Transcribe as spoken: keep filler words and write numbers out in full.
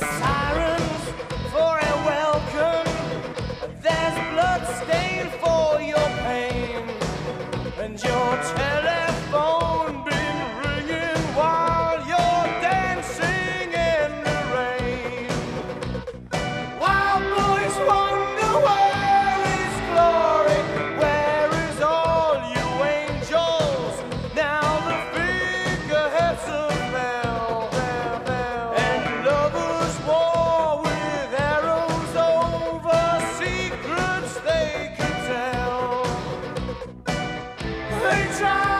got sirens for a welcome. There's blood stain for your pain, and your telephone been ringing while you're dancing in the rain. Wild boys wonder where is glory, where is all you angels? Now the figureheads of hell, and lovers war with arrows over secrets they could tell. They try.